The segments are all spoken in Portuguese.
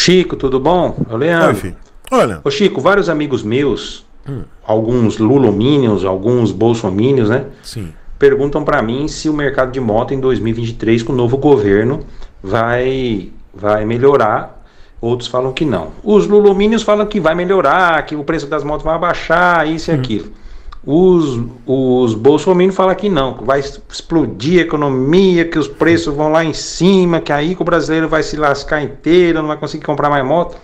Chico, tudo bom? É o Leandro. Oi, filho. Olha. Ô, Chico, vários amigos meus, alguns Lulumínios, alguns Bolsomínios, né? Sim. Perguntam para mim se o mercado de moto em 2023, com o novo governo, vai melhorar. Outros falam que não. Os Lulumínios falam que vai melhorar, que o preço das motos vai abaixar, isso e aquilo. Os Bolsomínios falam que não, que vai explodir a economia, que os preços vão lá em cima, que aí que o brasileiro vai se lascar inteiro, não vai conseguir comprar mais moto.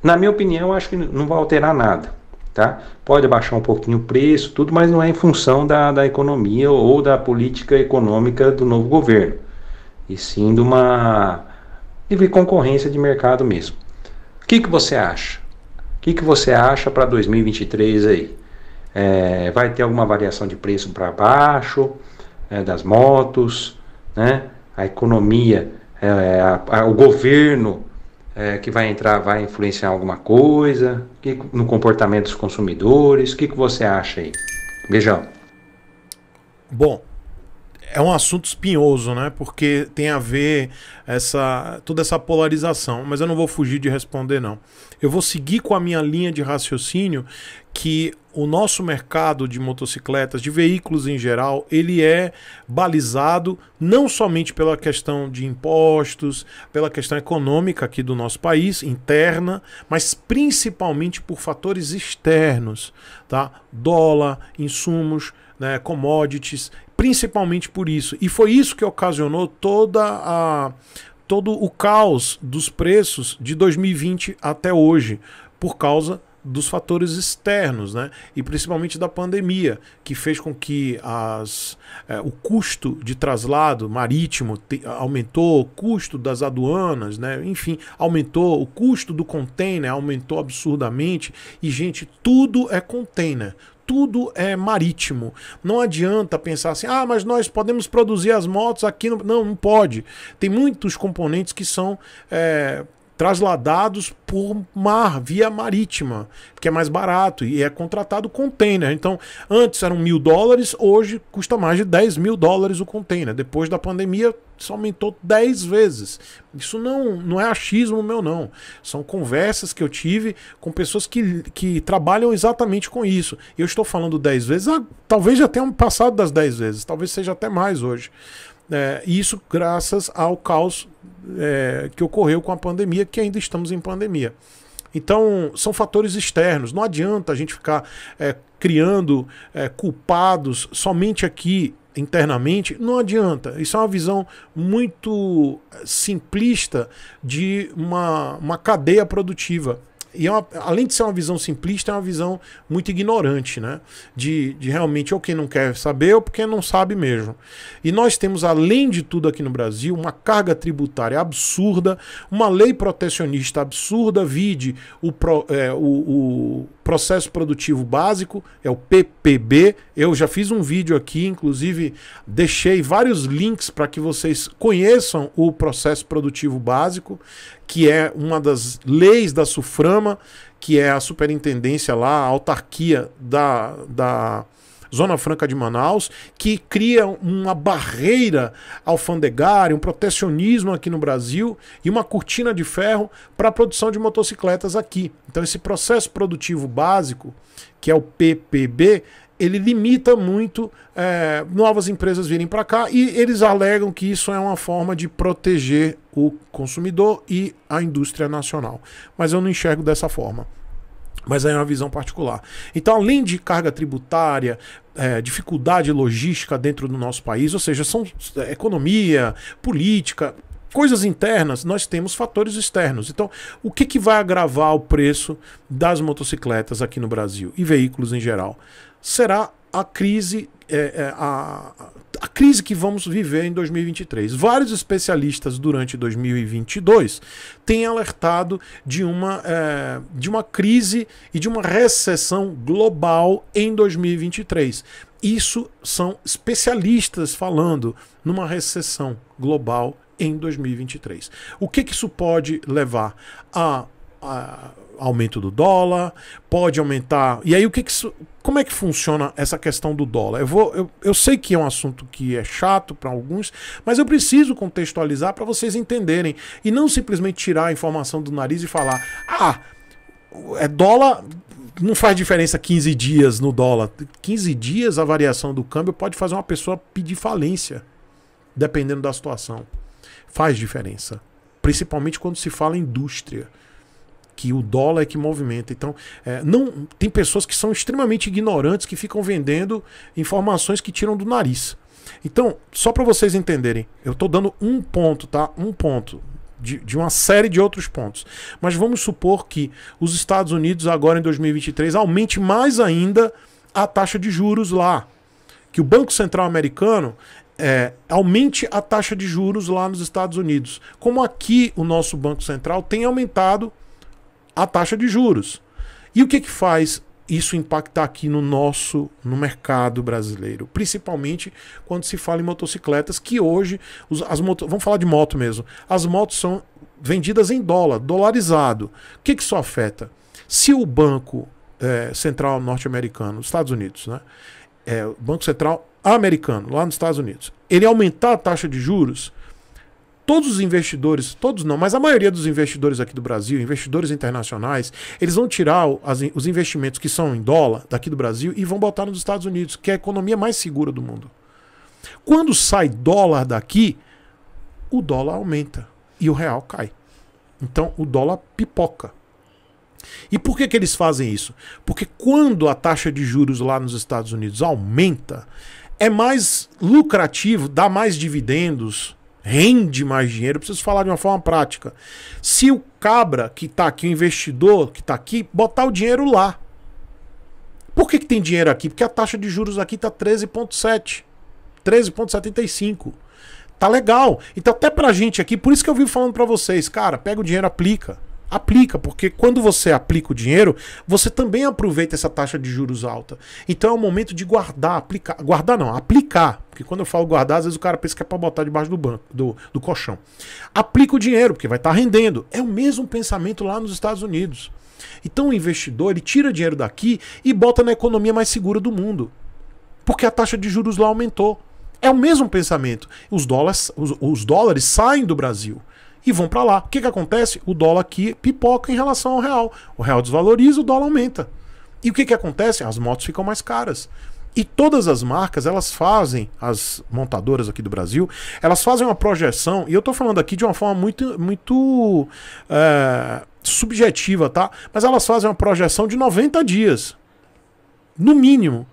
Na minha opinião, acho que não vai alterar nada, tá? Pode abaixar um pouquinho o preço, tudo, mas não é em função da economia ou da política econômica do novo governo, e sim de uma livre concorrência de mercado mesmo. O que você acha? O que você acha para 2023 aí? Vai ter alguma variação de preço para baixo das motos, né? A economia, o governo que vai entrar vai influenciar alguma coisa no comportamento dos consumidores? O que você acha aí? Beijão. Bom, é um assunto espinhoso, né? Porque tem a ver toda essa polarização, mas eu não vou fugir de responder, não. Eu vou seguir com a minha linha de raciocínio que o nosso mercado de motocicletas, de veículos em geral, ele é balizado não somente pela questão de impostos, pela questão econômica aqui do nosso país, interna, mas principalmente por fatores externos, tá? Dólar, insumos, né, commodities, principalmente por isso. E foi isso que ocasionou todo o caos dos preços de 2020 até hoje, por causa dos fatores externos, né? E principalmente da pandemia, que fez com que o custo de traslado marítimo aumentou, o custo das aduanas, né? Enfim, aumentou, o custo do container aumentou absurdamente. E, gente, tudo é container, tudo é marítimo. Não adianta pensar assim, ah, mas nós podemos produzir as motos aqui. Não pode. Tem muitos componentes que são trasladados por mar, via marítima, porque é mais barato e é contratado container. Então, antes eram $1.000, hoje custa mais de $10.000 o container. Depois da pandemia, isso aumentou 10 vezes. Isso não é achismo meu, não. São conversas que eu tive com pessoas que trabalham exatamente com isso. Eu estou falando 10 vezes, talvez já tenham passado das 10 vezes, talvez seja até mais hoje. Isso graças ao caos que ocorreu com a pandemia, que ainda estamos em pandemia. Então, são fatores externos. Não adianta a gente ficar criando culpados somente aqui internamente. Não adianta. Isso é uma visão muito simplista de uma cadeia produtiva. E além de ser uma visão simplista, é uma visão muito ignorante, né? De realmente ou quem não quer saber ou porque não sabe mesmo. E nós temos, além de tudo aqui no Brasil, uma carga tributária absurda, uma lei protecionista absurda, vide o Processo Produtivo Básico, é o PPB. Eu já fiz um vídeo aqui, inclusive deixei vários links para que vocês conheçam o Processo Produtivo Básico, que é uma das leis da SUFRAMA, que é a superintendência lá, a autarquia da Zona Franca de Manaus, que cria uma barreira alfandegária, um protecionismo aqui no Brasil e uma cortina de ferro para a produção de motocicletas aqui. Então esse Processo Produtivo Básico, que é o PPB, ele limita muito novas empresas virem para cá, e eles alegam que isso é uma forma de proteger o consumidor e a indústria nacional. Mas eu não enxergo dessa forma. Mas aí é uma visão particular. Então, além de carga tributária, dificuldade logística dentro do nosso país, ou seja, são economia, política, coisas internas, nós temos fatores externos. Então, o que vai agravar o preço das motocicletas aqui no Brasil e veículos em geral? Será a crise, a crise que vamos viver em 2023. Vários especialistas durante 2022 têm alertado de uma crise e de uma recessão global em 2023. Isso são especialistas falando numa recessão global em 2023. O que isso pode levar? A aumento do dólar, pode aumentar... E aí, o que que isso, como é que funciona essa questão do dólar? Eu sei que é um assunto que é chato para alguns, mas eu preciso contextualizar para vocês entenderem. E não simplesmente tirar a informação do nariz e falar... Ah, é dólar... Não faz diferença 15 dias no dólar. 15 dias a variação do câmbio pode fazer uma pessoa pedir falência, dependendo da situação. Faz diferença. Principalmente quando se fala em indústria, que o dólar é que movimenta. Então, não tem pessoas que são extremamente ignorantes, que ficam vendendo informações que tiram do nariz. Então, só para vocês entenderem, eu estou dando um ponto, tá? Um ponto. De uma série de outros pontos. Mas vamos supor que os Estados Unidos agora em 2023 aumente mais ainda a taxa de juros lá. Que o Banco Central americano aumente a taxa de juros lá nos Estados Unidos. Como aqui o nosso Banco Central tem aumentado a taxa de juros. E o que que faz isso impactar aqui no mercado brasileiro, principalmente quando se fala em motocicletas, que hoje, vamos falar de moto mesmo, as motos são vendidas em dólar, dolarizado. O que que isso afeta? Se o Banco Central norte-americano, Estados Unidos, né? O Banco Central americano, lá nos Estados Unidos, ele aumentar a taxa de juros, todos os investidores, todos não, mas a maioria dos investidores aqui do Brasil, investidores internacionais, eles vão tirar os investimentos que são em dólar daqui do Brasil e vão botar nos Estados Unidos, que é a economia mais segura do mundo. Quando sai dólar daqui, o dólar aumenta e o real cai. Então o dólar pipoca. E por que que eles fazem isso? Porque quando a taxa de juros lá nos Estados Unidos aumenta, é mais lucrativo, dá mais dividendos, rende mais dinheiro. Eu preciso falar de uma forma prática. Se o cabra que está aqui, o investidor que está aqui, botar o dinheiro lá. Por que que tem dinheiro aqui? Porque a taxa de juros aqui está 13,7. 13,75. Tá legal. Então até para a gente aqui, por isso que eu vivo falando para vocês, cara, pega o dinheiro, aplica. Aplica, porque quando você aplica o dinheiro, você também aproveita essa taxa de juros alta. Então é o momento de guardar, aplicar. Guardar não, aplicar. Porque quando eu falo guardar, às vezes o cara pensa que é para botar debaixo do banco, do colchão. Aplica o dinheiro, porque vai estar rendendo. É o mesmo pensamento lá nos Estados Unidos. Então o investidor, ele tira dinheiro daqui e bota na economia mais segura do mundo. Porque a taxa de juros lá aumentou. É o mesmo pensamento. Os dólares saem do Brasil e vão para lá. O que que acontece? O dólar aqui pipoca em relação ao real. O real desvaloriza, o dólar aumenta. E o que que acontece? As motos ficam mais caras. E todas as marcas, elas fazem, as montadoras aqui do Brasil, elas fazem uma projeção, e eu tô falando aqui de uma forma muito subjetiva, tá? Mas elas fazem uma projeção de 90 dias. No mínimo.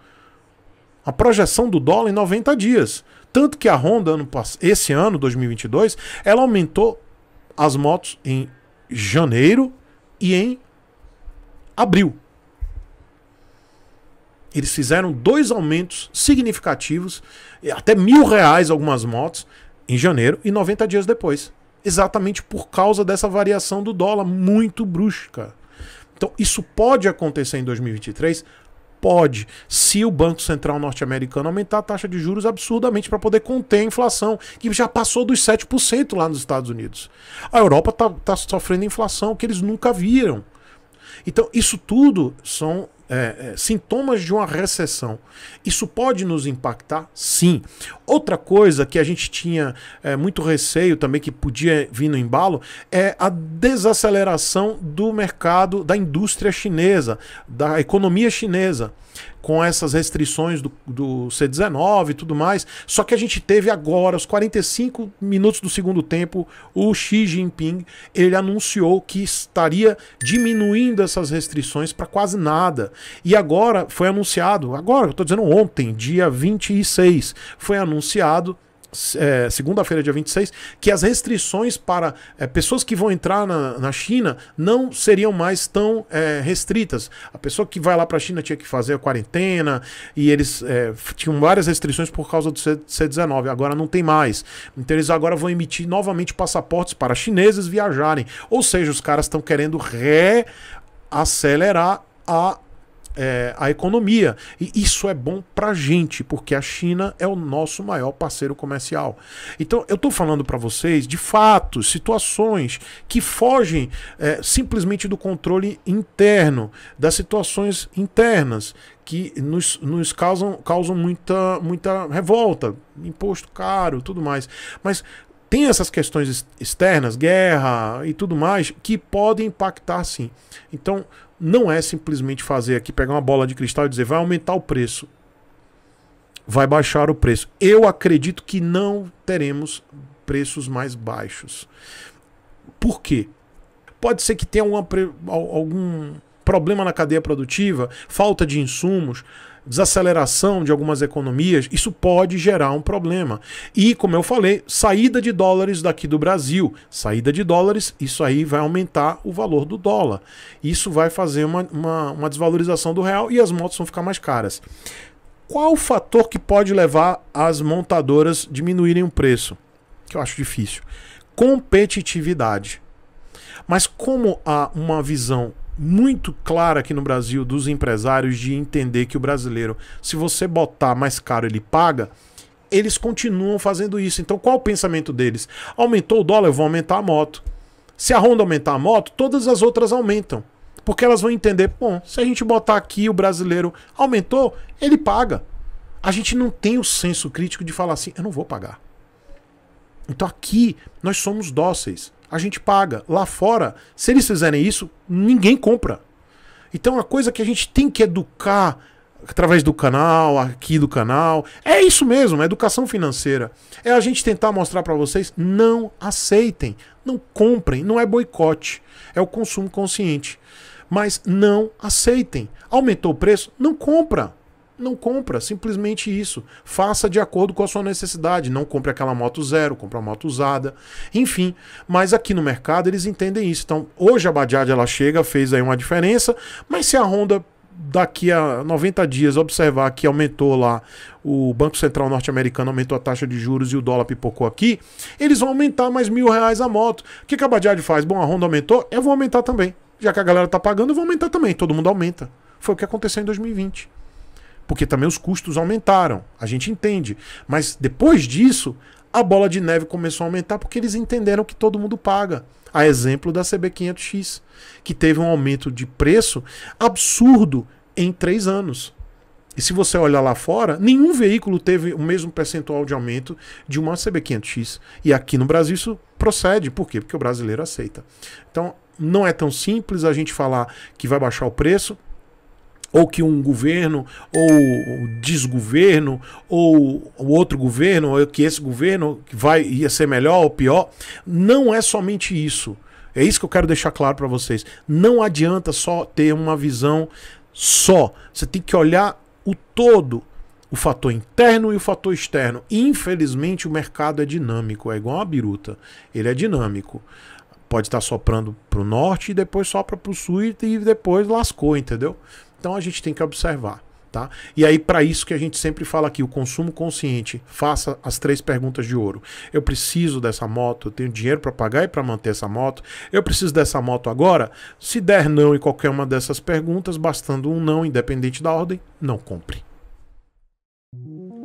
A projeção do dólar em 90 dias. Tanto que a Honda, esse ano, 2022, ela aumentou as motos em janeiro e em abril. Eles fizeram 2 aumentos significativos, até R$1.000 algumas motos, em janeiro e 90 dias depois. Exatamente por causa dessa variação do dólar muito brusca. Então isso pode acontecer em 2023? Pode, se o Banco Central norte-americano aumentar a taxa de juros absurdamente para poder conter a inflação, que já passou dos 7% lá nos Estados Unidos. A Europa tá sofrendo inflação que eles nunca viram. Então isso tudo são sintomas de uma recessão. Isso pode nos impactar? Sim. Outra coisa que a gente tinha muito receio também, que podia vir no embalo, é a desaceleração do mercado, da indústria chinesa, da economia chinesa, com essas restrições do C19 e tudo mais. Só que a gente teve agora, aos 45 minutos do segundo tempo, o Xi Jinping, ele anunciou que estaria diminuindo essas restrições para quase nada. E agora foi anunciado, agora eu estou dizendo ontem, dia 26, foi anunciado, segunda-feira, dia 26, que as restrições para pessoas que vão entrar na China não seriam mais tão restritas. A pessoa que vai lá para a China tinha que fazer a quarentena e eles tinham várias restrições por causa do C19, agora não tem mais. Então eles agora vão emitir novamente passaportes para chineses viajarem. Ou seja, os caras estão querendo reacelerar a a economia. E isso é bom pra gente, porque a China é o nosso maior parceiro comercial. Então eu tô falando pra vocês de fatos, situações que fogem simplesmente do controle interno, das situações internas, que nos causam muita revolta, imposto caro, tudo mais. Mas tem essas questões externas, guerra e tudo mais, que podem impactar sim. Então não é simplesmente fazer aqui, pegar uma bola de cristal e dizer vai aumentar o preço, vai baixar o preço. Eu acredito que não teremos preços mais baixos. Por quê? Pode ser que tenha algum problema na cadeia produtiva, falta de insumos, desaceleração de algumas economias, isso pode gerar um problema. E, como eu falei, saída de dólares daqui do Brasil, saída de dólares, isso aí vai aumentar o valor do dólar. Isso vai fazer uma desvalorização do real e as motos vão ficar mais caras. Qual o fator que pode levar as montadoras a diminuírem o preço? Que eu acho difícil. Competitividade. Mas como há uma visão muito clara aqui no Brasil dos empresários de entender que o brasileiro, se você botar mais caro, ele paga, eles continuam fazendo isso. Então qual é o pensamento deles? Aumentou o dólar, eu vou aumentar a moto. Se a Honda aumentar a moto, todas as outras aumentam, porque elas vão entender, bom, se a gente botar aqui, o brasileiro aumentou, ele paga. A gente não tem o senso crítico de falar assim, eu não vou pagar. Então aqui nós somos dóceis. A gente paga. Lá fora, se eles fizerem isso, ninguém compra. Então, a coisa que a gente tem que educar através do canal, aqui do canal, é isso mesmo, é educação financeira. É a gente tentar mostrar para vocês, não aceitem, não comprem, não é boicote, é o consumo consciente. Mas não aceitem. Aumentou o preço? Não compra. Não compra, simplesmente isso. Faça de acordo com a sua necessidade. Não compre aquela moto zero, compre uma moto usada. Enfim, mas aqui no mercado eles entendem isso. Então, hoje a Badiad, ela chega, fez aí uma diferença, mas se a Honda daqui a 90 dias observar que aumentou lá, o Banco Central norte-americano aumentou a taxa de juros e o dólar pipocou aqui, eles vão aumentar mais R$1.000 a moto. O que a Badiad faz? Bom, a Honda aumentou, eu vou aumentar também. Já que a galera tá pagando, eu vou aumentar também. Todo mundo aumenta. Foi o que aconteceu em 2020. Porque também os custos aumentaram, a gente entende. Mas depois disso, a bola de neve começou a aumentar porque eles entenderam que todo mundo paga. A exemplo da CB500X, que teve um aumento de preço absurdo em 3 anos. E se você olhar lá fora, nenhum veículo teve o mesmo percentual de aumento de uma CB500X. E aqui no Brasil isso procede. Por quê? Porque o brasileiro aceita. Então não é tão simples a gente falar que vai baixar o preço, ou que um governo, ou desgoverno, ou o outro governo, ou que esse governo ia ser melhor ou pior. Não é somente isso. É isso que eu quero deixar claro para vocês. Não adianta só ter uma visão só. Você tem que olhar o todo, o fator interno e o fator externo. Infelizmente o mercado é dinâmico, é igual uma biruta. Ele é dinâmico. Pode estar soprando para o norte e depois sopra para o sul e depois lascou, entendeu? Então a gente tem que observar, tá? E aí, para isso que a gente sempre fala aqui, o consumo consciente, faça as 3 perguntas de ouro. Eu preciso dessa moto, eu tenho dinheiro para pagar e para manter essa moto, eu preciso dessa moto agora? Se der não em qualquer uma dessas perguntas, bastando um não, independente da ordem, não compre.